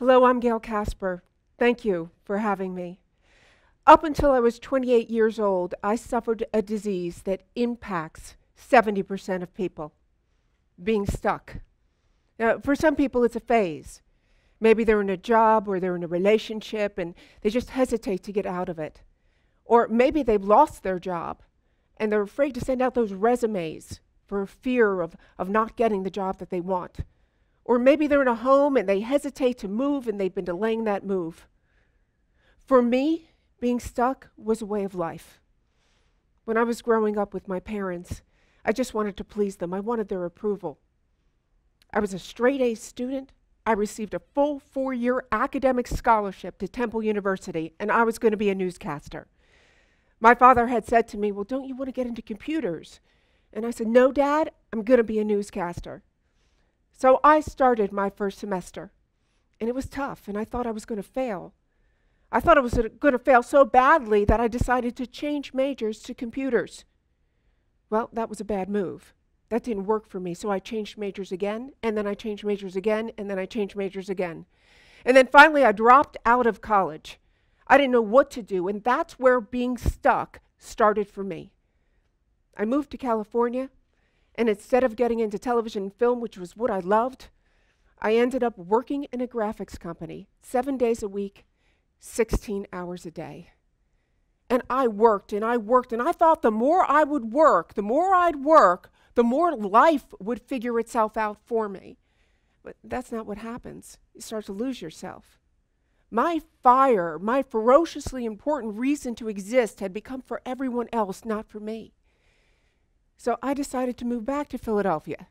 Hello, I'm Gail Kasper. Thank you for having me. Up until I was 28 years old, I suffered a disease that impacts 70% of people, being stuck. Now, for some people, it's a phase. Maybe they're in a job or they're in a relationship and they just hesitate to get out of it. Or maybe they've lost their job and they're afraid to send out those resumes for fear of not getting the job that they want. Or maybe they're in a home and they hesitate to move and they've been delaying that move. For me, being stuck was a way of life. When I was growing up with my parents, I just wanted to please them. I wanted their approval. I was a straight-A student. I received a full 4-year academic scholarship to Temple University, and I was going to be a newscaster. My father had said to me, well, don't you want to get into computers? And I said, no, Dad, I'm going to be a newscaster. So I started my first semester, and it was tough, and I thought I was going to fail. I thought I was going to fail so badly that I decided to change majors to computers. Well, that was a bad move. That didn't work for me, so I changed majors again, and then I changed majors again, and then I changed majors again. And then finally, I dropped out of college. I didn't know what to do, and that's where being stuck started for me. I moved to California, and instead of getting into television and film, which was what I loved, I ended up working in a graphics company 7 days a week, 16 hours a day. And I worked, and I worked, and I thought the more I would work, the more I'd work, the more life would figure itself out for me. But that's not what happens. You start to lose yourself. My fire, my ferociously important reason to exist had become for everyone else, not for me. So I decided to move back to Philadelphia.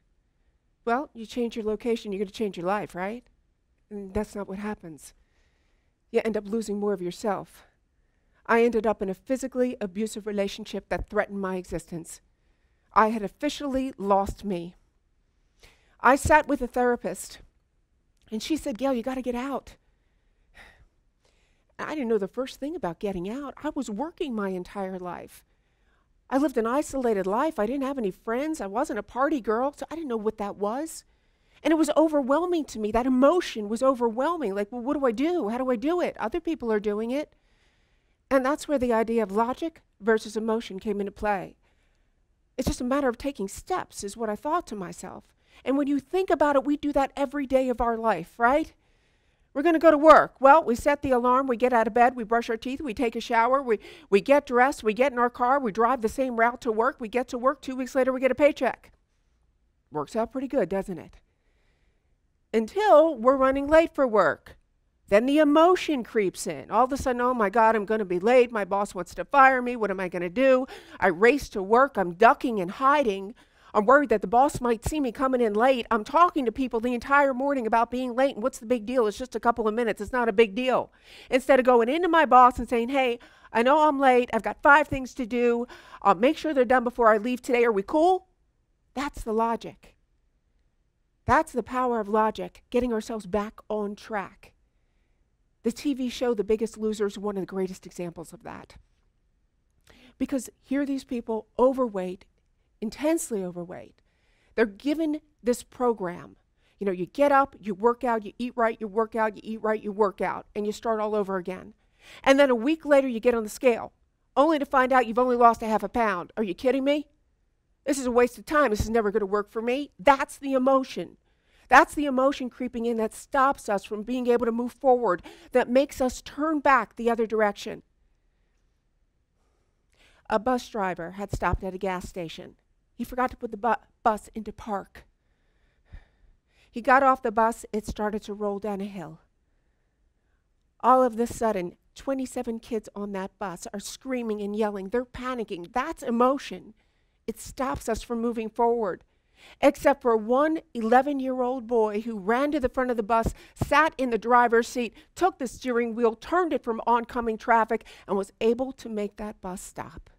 Well, you change your location, you're going to change your life, right? And that's not what happens. You end up losing more of yourself. I ended up in a physically abusive relationship that threatened my existence. I had officially lost me. I sat with a therapist, and she said, Gail, you got to get out. I didn't know the first thing about getting out. I was working my entire life. I lived an isolated life. I didn't have any friends. I wasn't a party girl, so I didn't know what that was. And it was overwhelming to me. That emotion was overwhelming. Like, well, what do I do? How do I do it? Other people are doing it. And that's where the idea of logic versus emotion came into play. It's just a matter of taking steps is what I thought to myself. And when you think about it, we do that every day of our life, right? We're going to go to work. Well, we set the alarm, we get out of bed, we brush our teeth, we take a shower, we get dressed, we get in our car, we drive the same route to work, we get to work, 2 weeks later we get a paycheck. Works out pretty good, doesn't it? Until we're running late for work. Then the emotion creeps in. All of a sudden, oh my God, I'm going to be late. My boss wants to fire me. What am I going to do? I race to work. I'm ducking and hiding. I'm worried that the boss might see me coming in late. I'm talking to people the entire morning about being late. And what's the big deal? It's just a couple of minutes. It's not a big deal. Instead of going into my boss and saying, hey, I know I'm late. I've got 5 things to do. I'll make sure they're done before I leave today. Are we cool? That's the logic. That's the power of logic, getting ourselves back on track. The TV show, The Biggest Loser, is one of the greatest examples of that. Because here are these people, overweight, intensely overweight. They're given this program. You know, you get up, you work out, you eat right, you work out, you eat right, you work out, and you start all over again. And then a week later, you get on the scale, only to find out you've only lost a half a pound. Are you kidding me? This is a waste of time. This is never going to work for me. That's the emotion. That's the emotion creeping in that stops us from being able to move forward, that makes us turn back the other direction. A bus driver had stopped at a gas station. He forgot to put the bus into park. He got off the bus. It started to roll down a hill. All of a sudden, 27 kids on that bus are screaming and yelling. They're panicking. That's emotion. It stops us from moving forward. Except for one 11-year-old boy who ran to the front of the bus, sat in the driver's seat, took the steering wheel, turned it from oncoming traffic, and was able to make that bus stop.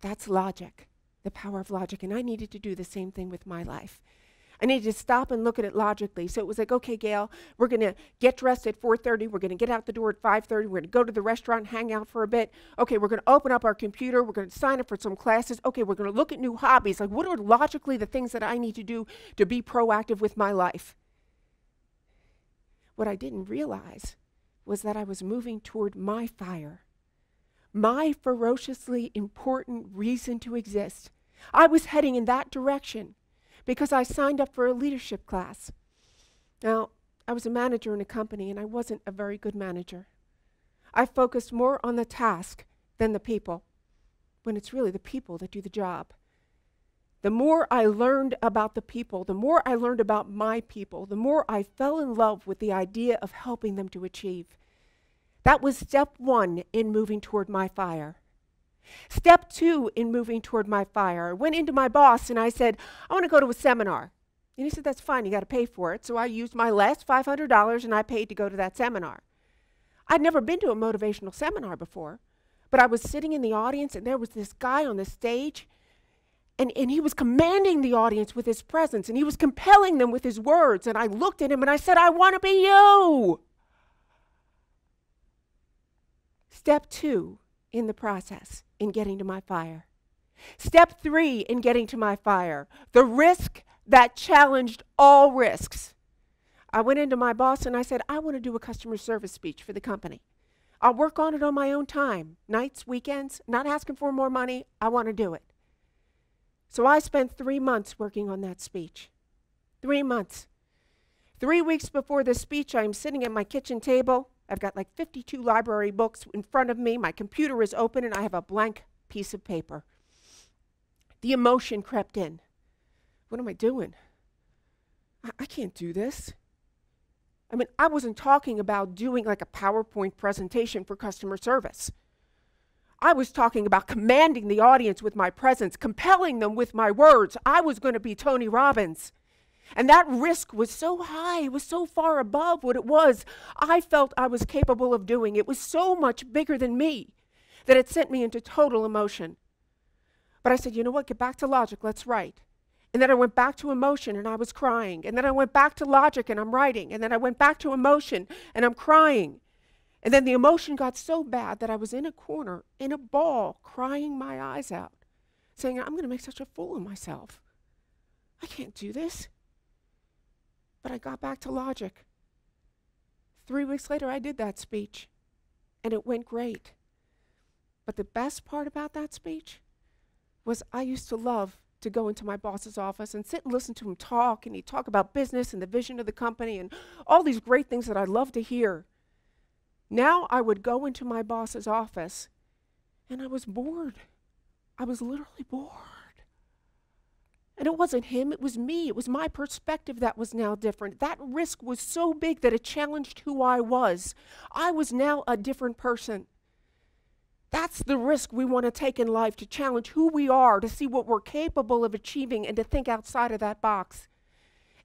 That's logic, the power of logic. And I needed to do the same thing with my life. I needed to stop and look at it logically. So it was like, okay, Gail, we're going to get dressed at 4:30. We're going to get out the door at 5:30. We're going to go to the restaurant and hang out for a bit. Okay, we're going to open up our computer. We're going to sign up for some classes. Okay, we're going to look at new hobbies. Like, what are logically the things that I need to do to be proactive with my life? What I didn't realize was that I was moving toward my fire, my ferociously important reason to exist. I was heading in that direction because I signed up for a leadership class. Now, I was a manager in a company, and I wasn't a very good manager. I focused more on the task than the people, when it's really the people that do the job. The more I learned about the people, the more I learned about my people, the more I fell in love with the idea of helping them to achieve. That was step one in moving toward my fire. Step two in moving toward my fire, I went into my boss and I said, I want to go to a seminar. And he said, that's fine, you got to pay for it. So I used my last $500 and I paid to go to that seminar. I'd never been to a motivational seminar before, but I was sitting in the audience and there was this guy on the stage, and he was commanding the audience with his presence, and he was compelling them with his words. And I looked at him and I said, I want to be you. Step two in the process in getting to my fire. Step three in getting to my fire, the risk that challenged all risks. I went into my boss and I said, I want to do a customer service speech for the company. I'll work on it on my own time, nights, weekends, not asking for more money. I want to do it. So I spent 3 months working on that speech. 3 months. 3 weeks before the speech, I'm sitting at my kitchen table. I've got like 52 library books in front of me. My computer is open and I have a blank piece of paper. The emotion crept in. What am I doing? I can't do this. I mean, I wasn't talking about doing like a PowerPoint presentation for customer service. I was talking about commanding the audience with my presence, compelling them with my words. I was going to be Tony Robbins. And that risk was so high, it was so far above what it was I felt I was capable of doing. It was so much bigger than me that it sent me into total emotion. But I said, you know what, get back to logic, let's write. And then I went back to emotion and I was crying. And then I went back to logic and I'm writing. And then I went back to emotion and I'm crying. And then the emotion got so bad that I was in a corner, in a ball, crying my eyes out, saying, I'm going to make such a fool of myself. I can't do this. But I got back to logic. 3 weeks later, I did that speech, and it went great. But the best part about that speech was I used to love to go into my boss's office and sit and listen to him talk, and he'd talk about business and the vision of the company and all these great things that I love to hear. Now I would go into my boss's office, and I was bored. I was literally bored. And it wasn't him, it was me. It was my perspective that was now different. That risk was so big that it challenged who I was. I was now a different person. That's the risk we want to take in life, to challenge who we are, to see what we're capable of achieving, and to think outside of that box.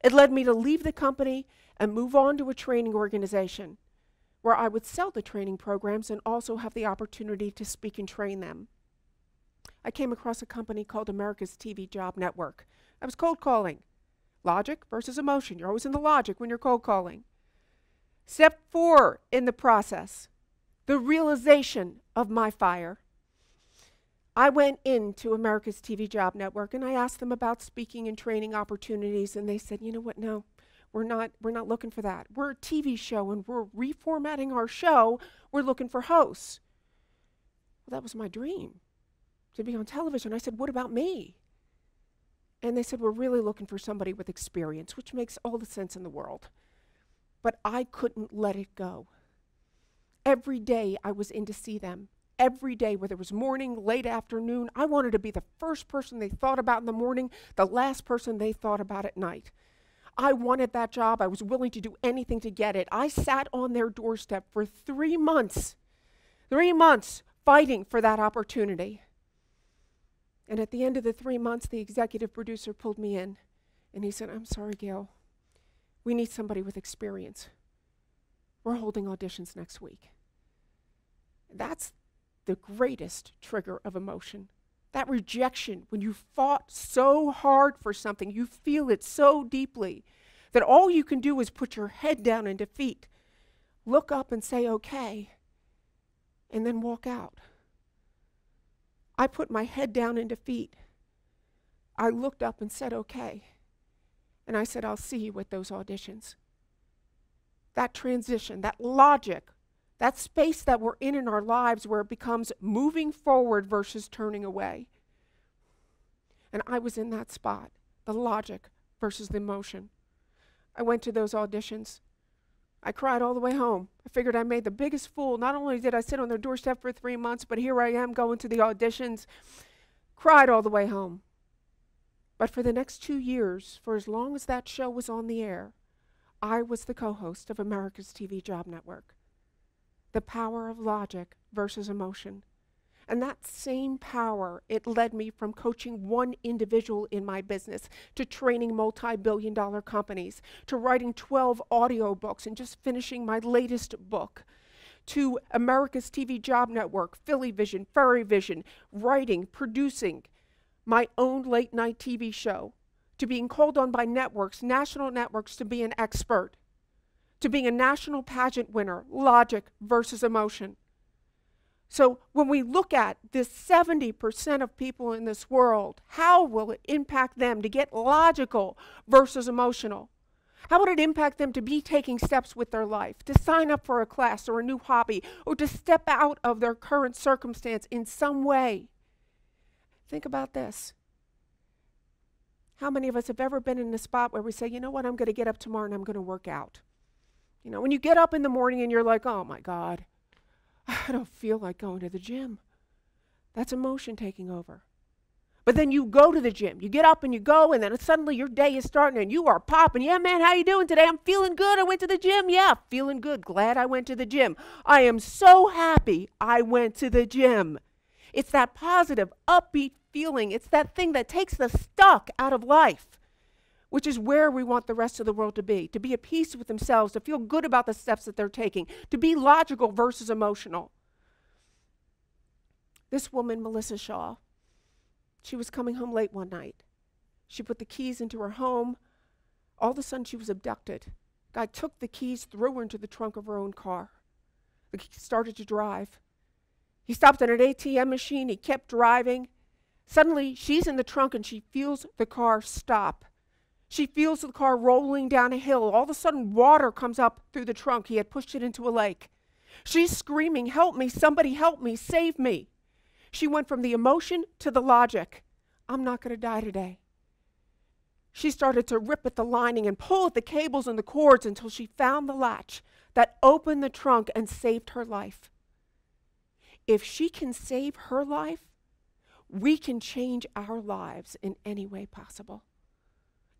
It led me to leave the company and move on to a training organization, where I would sell the training programs and also have the opportunity to speak and train them. I came across a company called America's TV Job Network. I was cold calling. Logic versus emotion. You're always in the logic when you're cold calling. Step four in the process, the realization of my fire. I went into America's TV Job Network and I asked them about speaking and training opportunities, and they said, you know what, no. We're not looking for that. We're a TV show and we're reformatting our show. We're looking for hosts. Well, that was my dream, to be on television. I said, what about me? And they said, we're really looking for somebody with experience, which makes all the sense in the world. But I couldn't let it go. Every day I was in to see them. Every day, whether it was morning, late afternoon, I wanted to be the first person they thought about in the morning, the last person they thought about at night. I wanted that job. I was willing to do anything to get it. I sat on their doorstep for 3 months. 3 months fighting for that opportunity. And at the end of the 3 months, the executive producer pulled me in and he said, I'm sorry, Gail. We need somebody with experience. We're holding auditions next week. That's the greatest trigger of emotion. That rejection, when you fought so hard for something, you feel it so deeply that all you can do is put your head down in defeat, look up and say, okay, and then walk out. I put my head down in defeat. I looked up and said, okay. And I said, I'll see you at those auditions. that transition, that logic, that space that we're in our lives where it becomes moving forward versus turning away. And I was in that spot, the logic versus the emotion. I went to those auditions. I cried all the way home. I figured I made the biggest fool. Not only did I sit on their doorstep for 3 months, but here I am going to the auditions. Cried all the way home. But for the next 2 years, for as long as that show was on the air, I was the co-host of America's TV Job Network. The power of logic versus emotion. And that same power, it led me from coaching one individual in my business to training multi-billion-dollar companies, to writing 12 audiobooks and just finishing my latest book, to America's TV Job Network, Philly Vision, Ferry Vision, writing, producing my own late-night TV show, to being called on by networks, national networks, to be an expert, to being a national pageant winner, logic versus emotion. So when we look at this 70% of people in this world, how will it impact them to get logical versus emotional? How would it impact them to be taking steps with their life, to sign up for a class or a new hobby, or to step out of their current circumstance in some way? Think about this. How many of us have ever been in a spot where we say, you know what, I'm going to get up tomorrow and I'm going to work out? You know, when you get up in the morning and you're like, oh my God, I don't feel like going to the gym. That's emotion taking over. But then you go to the gym. You get up and you go, and then suddenly your day is starting, and you are popping. Yeah, man, how you doing today? I'm feeling good. I went to the gym. Yeah, feeling good. Glad I went to the gym. I am so happy I went to the gym. It's that positive, upbeat feeling. It's that thing that takes the stuck out of life, which is where we want the rest of the world to be at peace with themselves, to feel good about the steps that they're taking, to be logical versus emotional. This woman, Melissa Shaw, she was coming home late one night. She put the keys into her home. All of a sudden, she was abducted. Guy took the keys, threw her into the trunk of her own car. She started to drive. He stopped at an ATM machine. He kept driving. Suddenly, she's in the trunk, and she feels the car stop. She feels the car rolling down a hill. All of a sudden, water comes up through the trunk. He had pushed it into a lake. She's screaming, help me, somebody help me, save me. She went from the emotion to the logic. I'm not going to die today. She started to rip at the lining and pull at the cables and the cords until she found the latch that opened the trunk and saved her life. If she can save her life, we can change our lives in any way possible.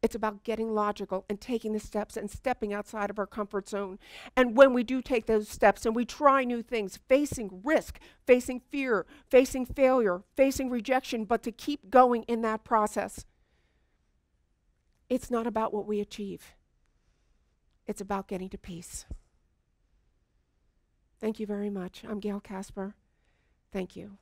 It's about getting logical and taking the steps and stepping outside of our comfort zone. And when we do take those steps and we try new things, facing risk, facing fear, facing failure, facing rejection, but to keep going in that process. It's not about what we achieve. It's about getting to peace. Thank you very much. I'm Gail Kasper. Thank you.